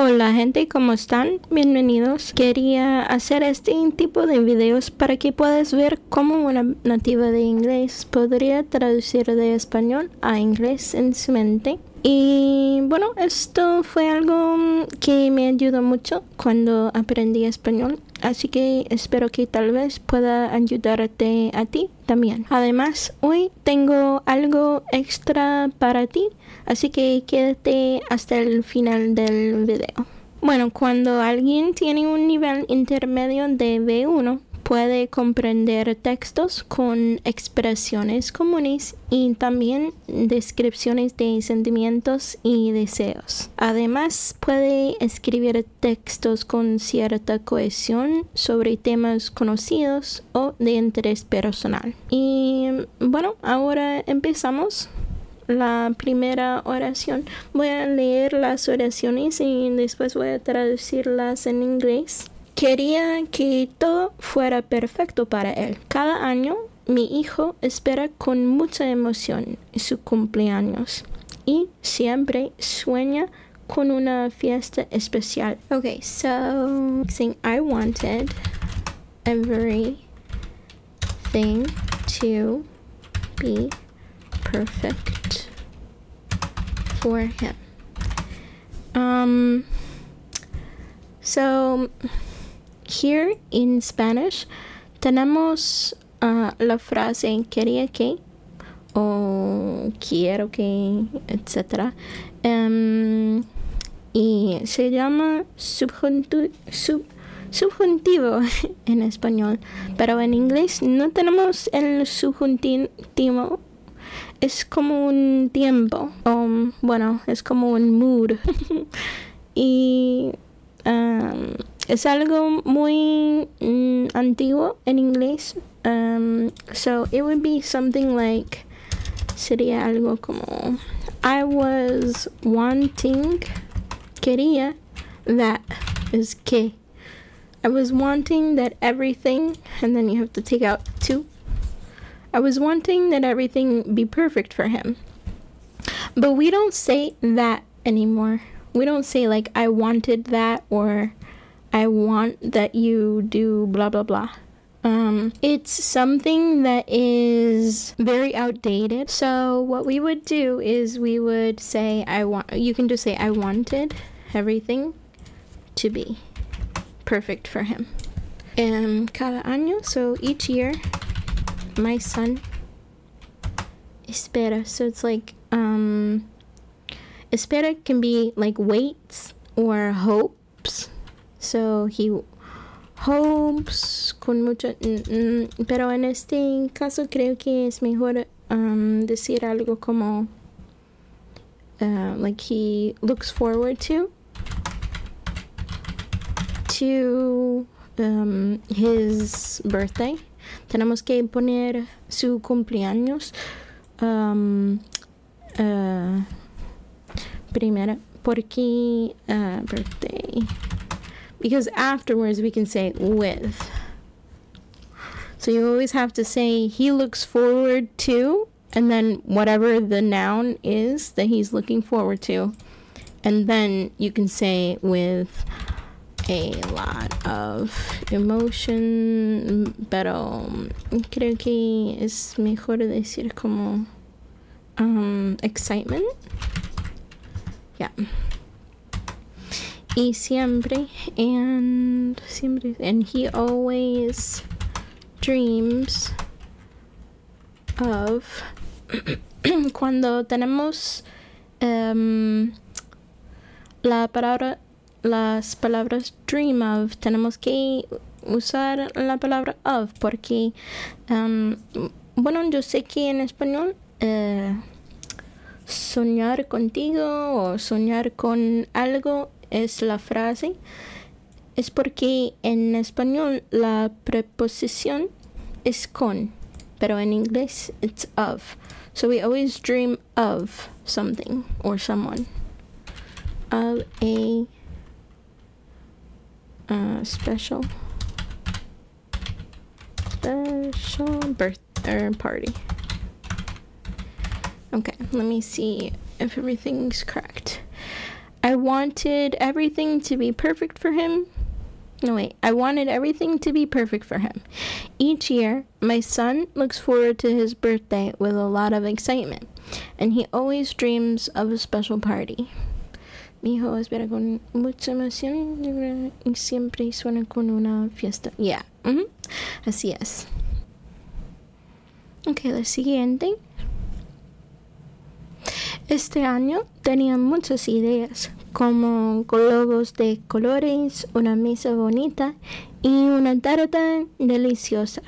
Hola gente, ¿cómo están? Bienvenidos. Quería hacer este tipo de videos para que puedas ver cómo una nativa de inglés podría traducir de español a inglés en su mente. Y bueno, esto fue algo que me ayudó mucho cuando aprendí español, así que espero que tal vez pueda ayudarte a ti también. Además, hoy tengo algo extra para ti, así que quédate hasta el final del video. Bueno, cuando alguien tiene un nivel intermedio de B1, puede comprender textos con expresiones comunes y también descripciones de sentimientos y deseos. Además, puede escribir textos con cierta cohesión sobre temas conocidos o de interés personal. Y bueno, ahora empezamos la primera oración. Voy a leer las oraciones y después voy a traducirlas en inglés. Quería que todo fuera perfecto para él. Cada año, mi hijo espera con mucha emoción su cumpleaños y siempre sueña con una fiesta especial. Okay, so I wanted everything to be perfect for him. So here in Spanish tenemos la frase quería que o quiero que, etc. Y se llama subjuntivo en español, pero en inglés no tenemos el subjuntivo. Es como un tiempo, bueno, es como un mood. Y es algo muy antiguo en inglés. So it would be something like, sería algo como I was wanting, quería that is que. I was wanting that everything, and then you have to take out two. I was wanting that everything be perfect for him. But we don't say that anymore. We don't say like I wanted that or I want that you do blah blah blah. It's something that is very outdated. So what we would do is we would say I want. You can just say I wanted everything to be perfect for him. Cada año, so each year, my son espera. So it's like espera can be like waits or hopes. So he hopes con mucho, pero en este caso creo que es mejor decir algo como like he looks forward to his birthday. Tenemos que poner su cumpleaños primero porque birthday. Because afterwards we can say with. So you always have to say he looks forward to, and then whatever the noun is that he's looking forward to. And then you can say with a lot of emotion. Pero creo que es mejor decir como excitement. Yeah. Y siempre, and he always dreams of. Cuando tenemos las palabras dream of, tenemos que usar la palabra of porque, bueno, yo sé que en español soñar contigo o soñar con algo es la frase, es porque en español la preposición es con, pero en inglés it's of. So we always dream of something or someone. Of a special birthday party. Okay, let me see if everything's correct. I wanted everything to be perfect for him. No, wait. I wanted everything to be perfect for him. Each year, my son looks forward to his birthday with a lot of excitement, and he always dreams of a special party. Mi hijo espera con mucha emoción y siempre suena con una fiesta. Yeah. Mm-hmm. Así es. Ok, la siguiente. Este año tenía muchas ideas, como globos de colores, una mesa bonita y una tarta deliciosa.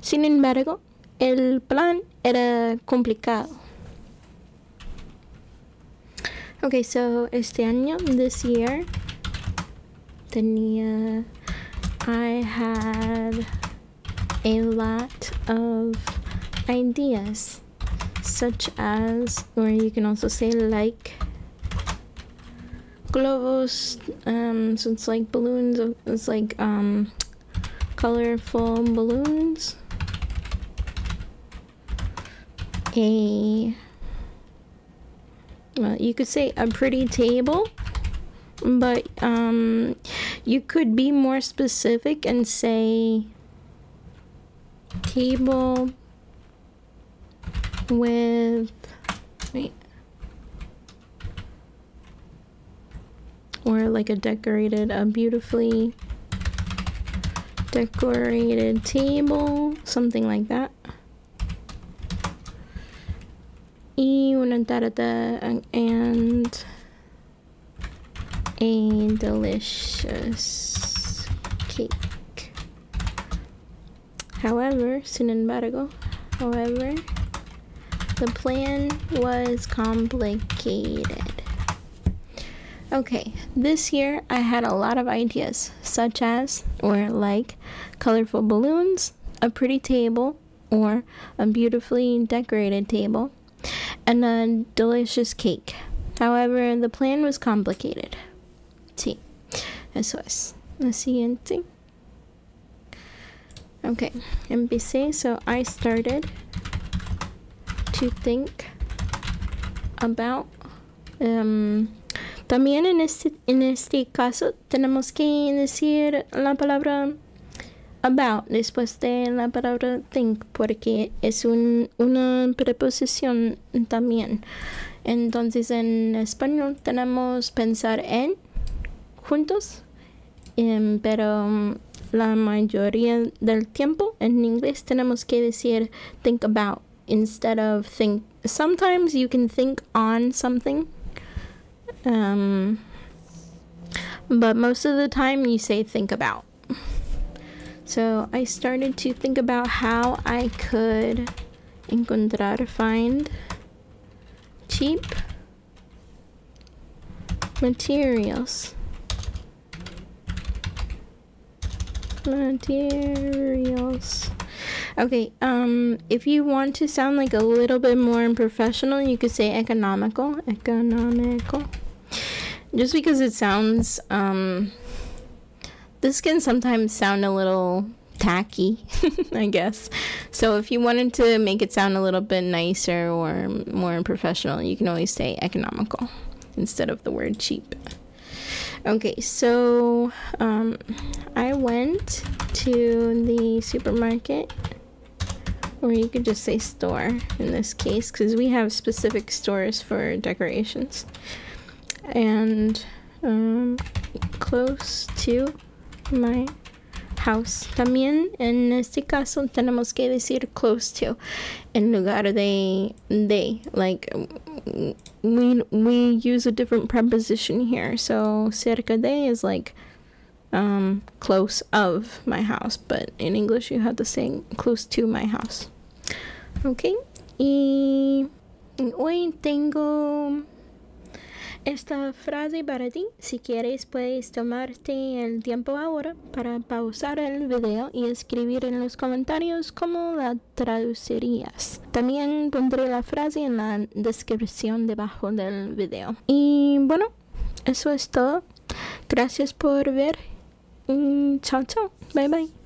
Sin embargo, el plan era complicado. Ok, so este año, this year, tenía, I had a lot of ideas. Such as, or you can also say like globos, so it's like balloons, it's like colorful balloons, well, you could say a pretty table, but you could be more specific and say table with, wait, or like a decorated, a beautifully decorated table, something like that. Y una tarta and a delicious cake. However, sin embargo, however, the plan was complicated. Okay, this year I had a lot of ideas, such as, or like, colorful balloons, a pretty table, or a beautifully decorated table, and a delicious cake. However, the plan was complicated. Sí, eso es. La siguiente. Okay, empecé, so I started to think about. También en este caso tenemos que decir la palabra about después de la palabra think porque es una preposición también. Entonces en español tenemos pensar en juntos, pero la mayoría del tiempo en inglés tenemos que decir think about instead of think. Sometimes you can think on something, but most of the time you say think about. So I started to think about how I could encontrar, find cheap materials. Okay, if you want to sound like a little bit more professional, you could say economical. Just because it sounds, this can sometimes sound a little tacky, I guess. So if you wanted to make it sound a little bit nicer or more professional, you can always say economical instead of the word cheap. Okay, so I went to the supermarket, or you could just say store in this case, because we have specific stores for decorations, and close to my house. También en este caso tenemos que decir close to en lugar de like we use a different preposition here. So cerca de is like close of my house, but in English you have to say close to my house. Okay, y hoy tengo esta frase para ti. Si quieres, puedes tomarte el tiempo ahora para pausar el video y escribir en los comentarios cómo la traducirías. También pondré la frase en la descripción debajo del video. Y bueno, eso es todo. Gracias por ver. Chao, chao. Bye, bye.